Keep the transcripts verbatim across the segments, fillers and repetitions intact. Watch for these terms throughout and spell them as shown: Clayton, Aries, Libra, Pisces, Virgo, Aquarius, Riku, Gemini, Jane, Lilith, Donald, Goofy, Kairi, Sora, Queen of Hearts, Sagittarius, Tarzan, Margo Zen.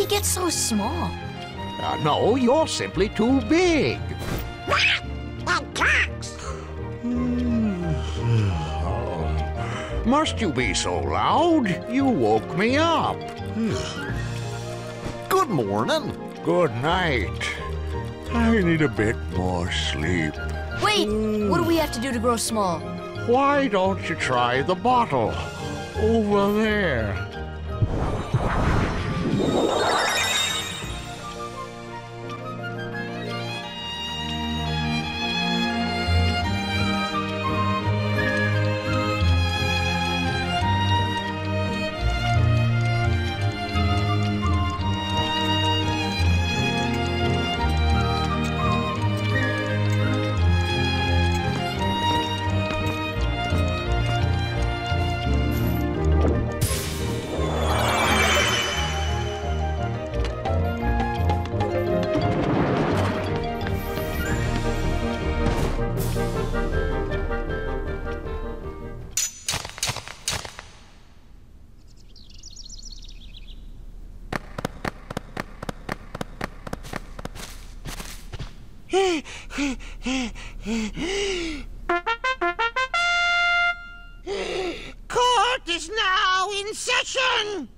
he get so small? Uh, no, you're simply too big. That talks. Oh. Must you be so loud? You woke me up. Good morning. Good night. I need a bit more sleep. Wait, what do we have to do to grow small? Why don't you try the bottle? Over there. Court is now in session.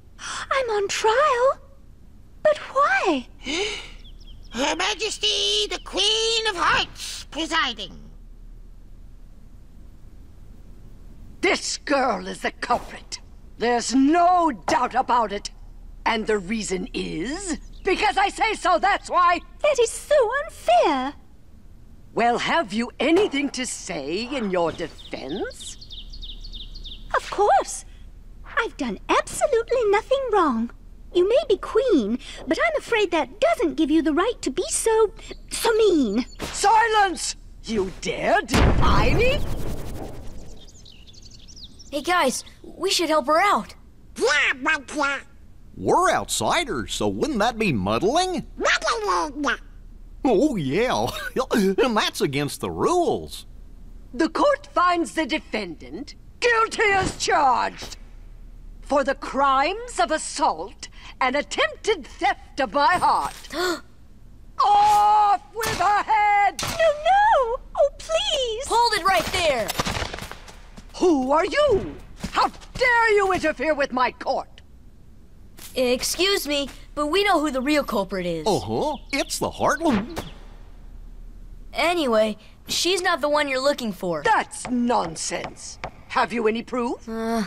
I'm on trial? But why? Her Majesty, the Queen of Hearts, presiding. This girl is the culprit. There's no doubt about it. And the reason is because I say so, that's why. That is so unfair. Well, have you anything to say in your defense? Of course. I've done absolutely nothing wrong. You may be queen, but I'm afraid that doesn't give you the right to be so... so mean. Silence! You dare defy me? Hey, guys, we should help her out. We're outsiders, so wouldn't that be muddling? Oh, yeah. And that's against the rules. The court finds the defendant guilty as charged for the crimes of assault and attempted theft of my heart. Off with her head! No, no! Oh, please! Hold it right there! Who are you? How dare you interfere with my court? Excuse me, but we know who the real culprit is. Uh-huh. It's the Heartland. Anyway, she's not the one you're looking for. That's nonsense. Have you any proof? Uh...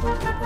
Come on!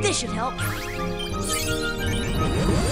This should help. This should help.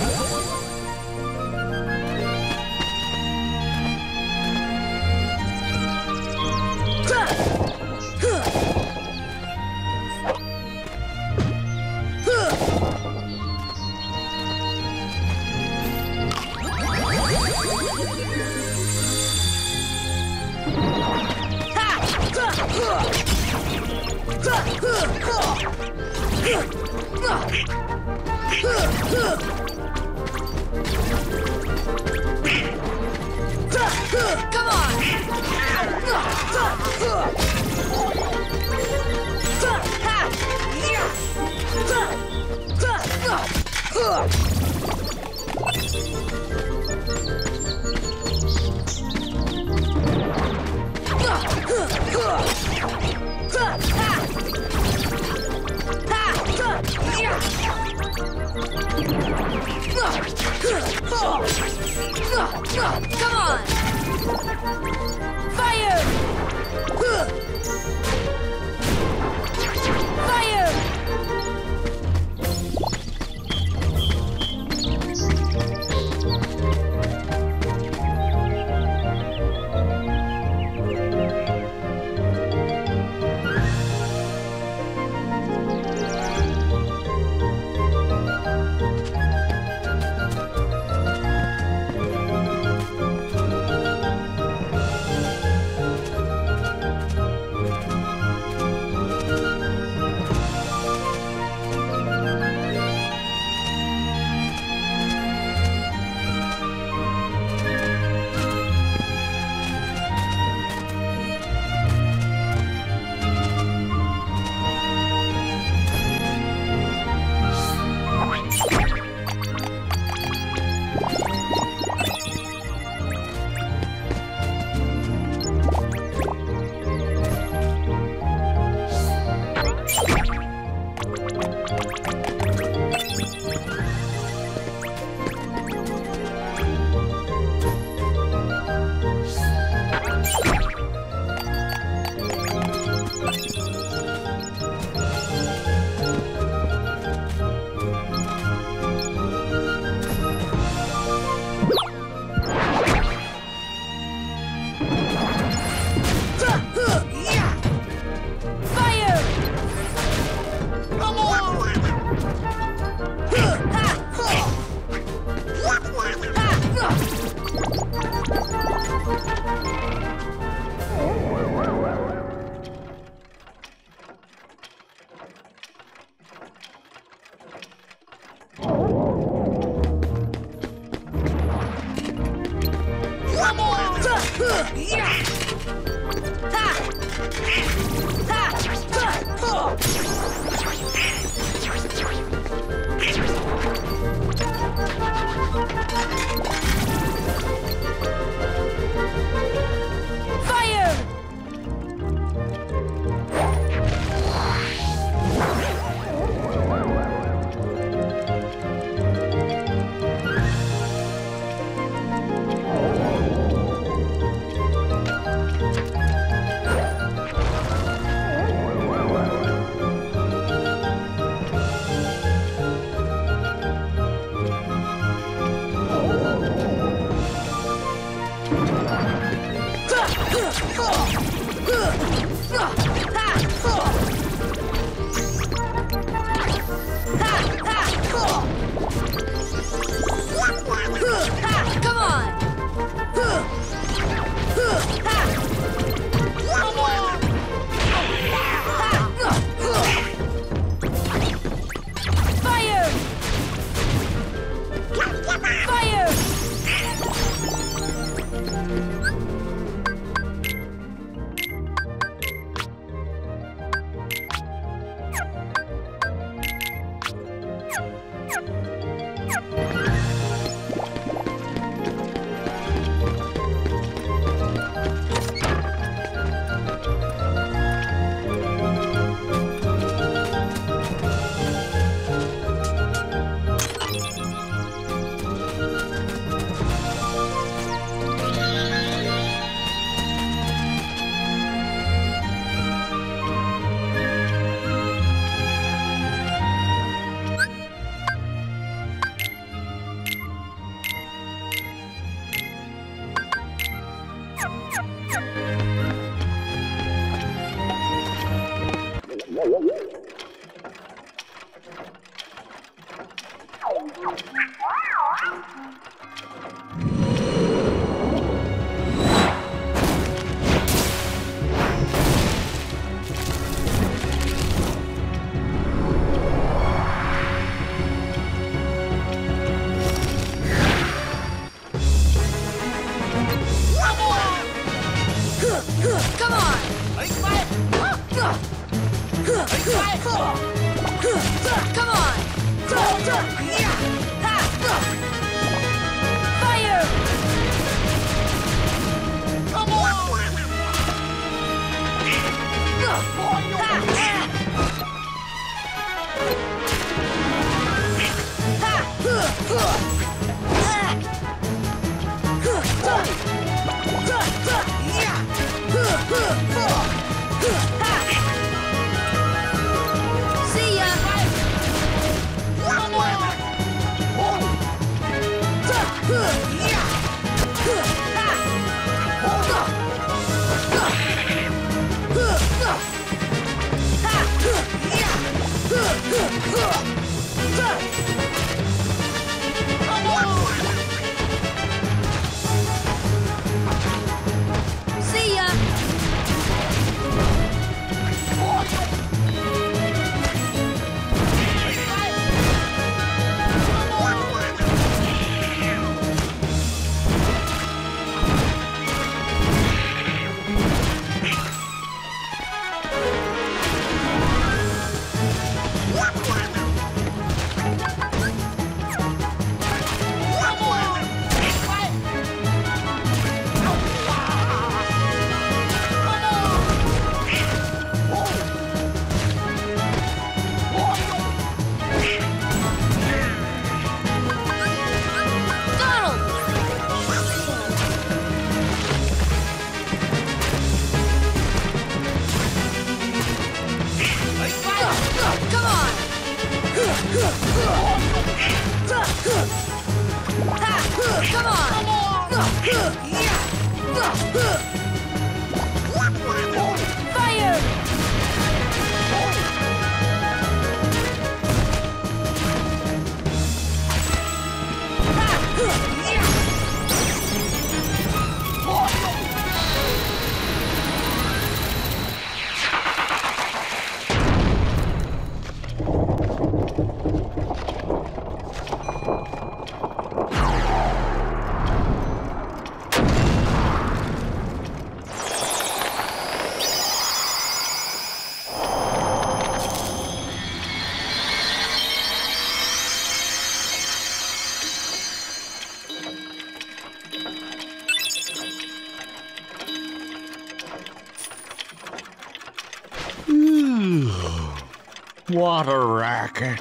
What a racket.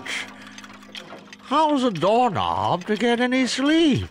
How's a doorknob to get any sleep?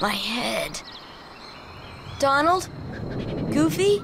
My head. Donald? Goofy?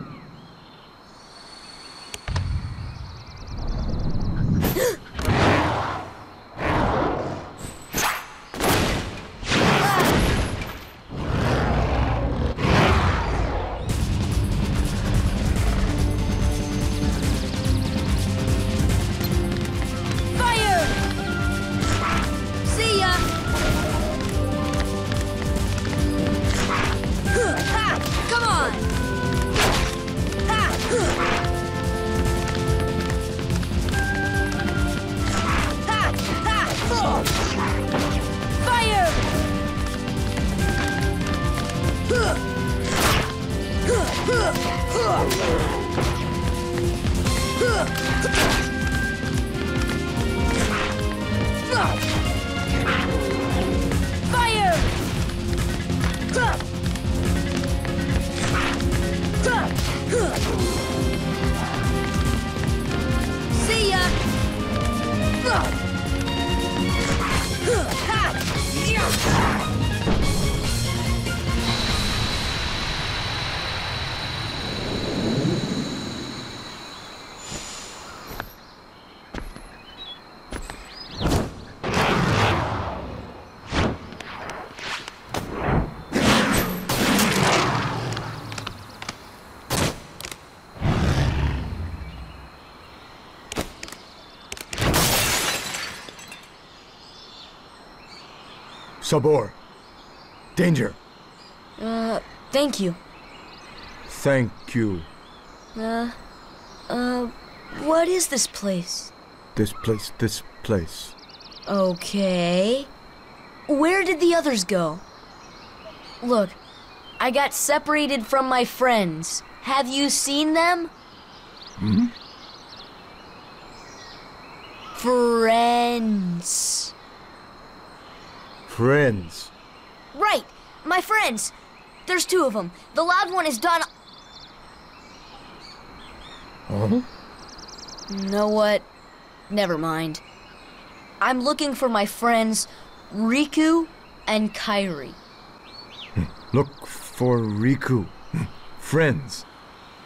Sabor. Danger. Uh, thank you. Thank you. Uh, uh, what is this place? This place, this place. Okay. Where did the others go? Look, I got separated from my friends. Have you seen them? Mm-hmm. Friends. Friends. Right, my friends. There's two of them. The loud one is Don. Huh? You know what? Never mind. I'm looking for my friends Riku and Kairi. Look for Riku. Friends.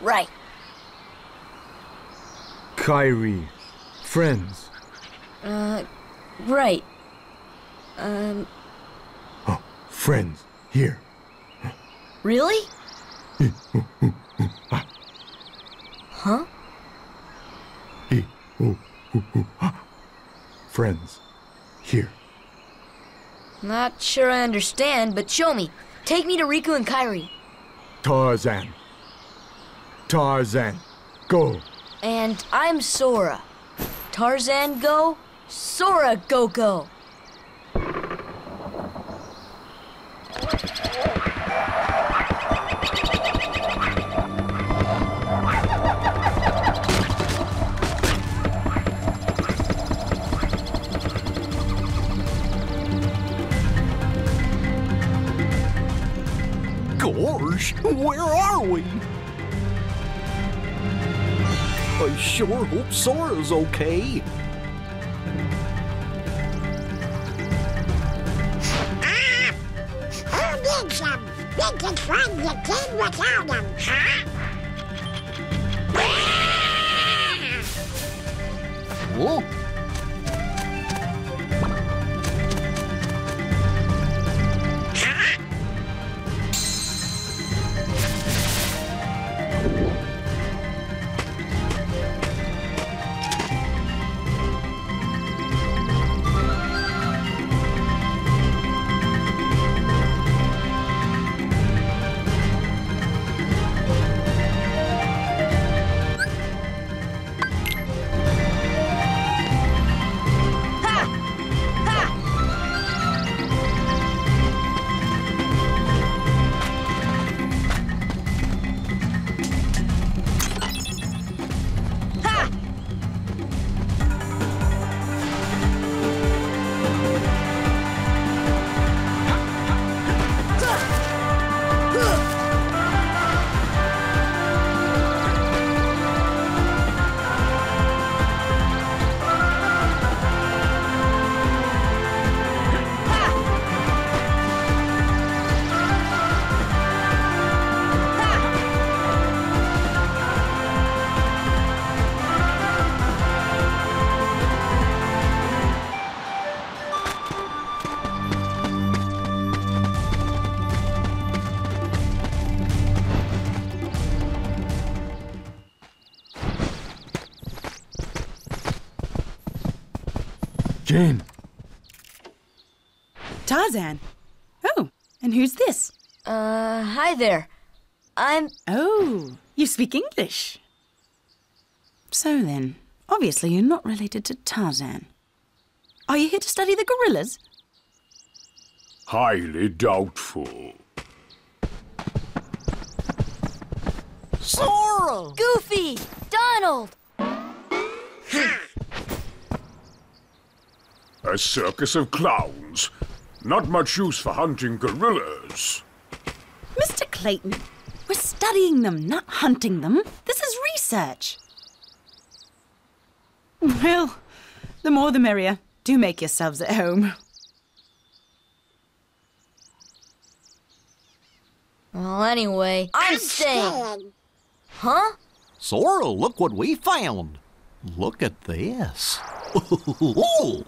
Right. Kairi. Friends. Uh, right. Um... Oh, friends, here. Really? Huh? Friends, here. Not sure I understand, but show me. Take me to Riku and Kairi. Tarzan. Tarzan, go. And I'm Sora. Tarzan, go. Sora, go, go. Where are we? I sure hope Sora's okay. Ah! Who needs him? We can find the team without him, huh? Whoa. Jane! Tarzan! Oh, and who's this? Uh, hi there. I'm... Oh, you speak English. So then, obviously you're not related to Tarzan. Are you here to study the gorillas? Highly doubtful. Sora! Goofy! Donald! A circus of clowns. Not much use for hunting gorillas. Mister Clayton, we're studying them, not hunting them. This is research. Well, the more the merrier. Do make yourselves at home. Well, anyway, I'm staying. Huh? Sora, look what we found. Look at this. Ooh.